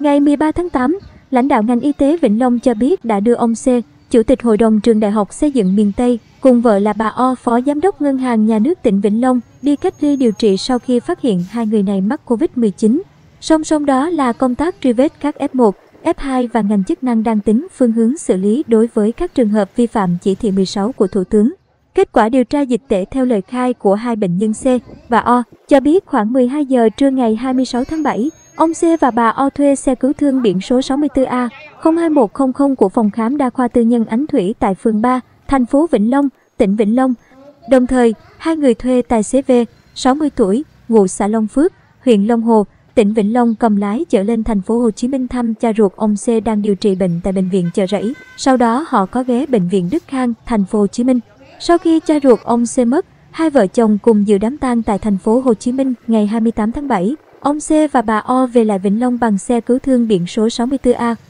Ngày 13 tháng 8, lãnh đạo ngành y tế Vĩnh Long cho biết đã đưa ông C, Chủ tịch Hội đồng trường Đại học Xây dựng miền Tây, cùng vợ là bà O, Phó Giám đốc Ngân hàng Nhà nước tỉnh Vĩnh Long, đi cách ly điều trị sau khi phát hiện hai người này mắc COVID-19. Song song đó là công tác truy vết các F1, F2 và ngành chức năng đang tính phương hướng xử lý đối với các trường hợp vi phạm chỉ thị 16 của Thủ tướng. Kết quả điều tra dịch tễ theo lời khai của hai bệnh nhân C và O cho biết khoảng 12 giờ trưa ngày 26 tháng 7, ông C và bà O thuê xe cứu thương biển số 64A-02100 của phòng khám đa khoa tư nhân Ánh Thủy tại phường 3, thành phố Vĩnh Long, tỉnh Vĩnh Long. Đồng thời, hai người thuê tài xế V, 60 tuổi, ngụ xã Long Phước, huyện Long Hồ, tỉnh Vĩnh Long cầm lái chở lên thành phố Hồ Chí Minh thăm cha ruột ông C đang điều trị bệnh tại bệnh viện Chợ Rẫy. Sau đó họ có ghé bệnh viện Đức Khang, thành phố Hồ Chí Minh. Sau khi cha ruột ông C mất, hai vợ chồng cùng dự đám tang tại thành phố Hồ Chí Minh ngày 28 tháng 7. Ông C và bà O về lại Vĩnh Long bằng xe cứu thương biển số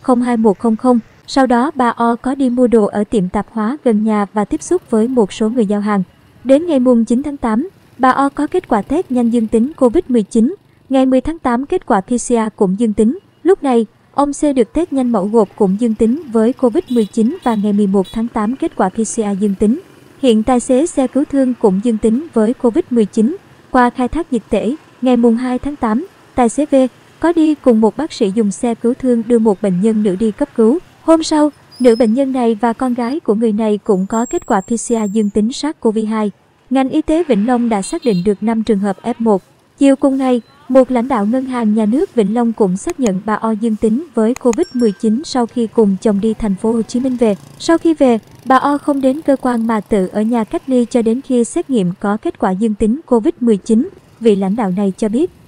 64A-02100. Sau đó bà O có đi mua đồ ở tiệm tạp hóa gần nhà và tiếp xúc với một số người giao hàng. Đến ngày 9 tháng 8, bà O có kết quả test nhanh dương tính COVID-19. Ngày 10 tháng 8 kết quả PCR cũng dương tính. Lúc này, ông C được test nhanh mẫu gộp cũng dương tính với COVID-19 và ngày 11 tháng 8 kết quả PCR dương tính. Hiện tài xế xe cứu thương cũng dương tính với COVID-19. Qua khai thác dịch tễ, ngày 2 tháng 8, tài xế V có đi cùng một bác sĩ dùng xe cứu thương đưa một bệnh nhân nữ đi cấp cứu. Hôm sau, nữ bệnh nhân này và con gái của người này cũng có kết quả PCR dương tính SARS-CoV-2. Ngành y tế Vĩnh Long đã xác định được 5 trường hợp F1. Chiều cùng ngày, một lãnh đạo Ngân hàng Nhà nước Vĩnh Long cũng xác nhận bà O dương tính với COVID-19 sau khi cùng chồng đi thành phố Hồ Chí Minh về. Sau khi về, bà O không đến cơ quan mà tự ở nhà cách ly cho đến khi xét nghiệm có kết quả dương tính COVID-19, vị lãnh đạo này cho biết.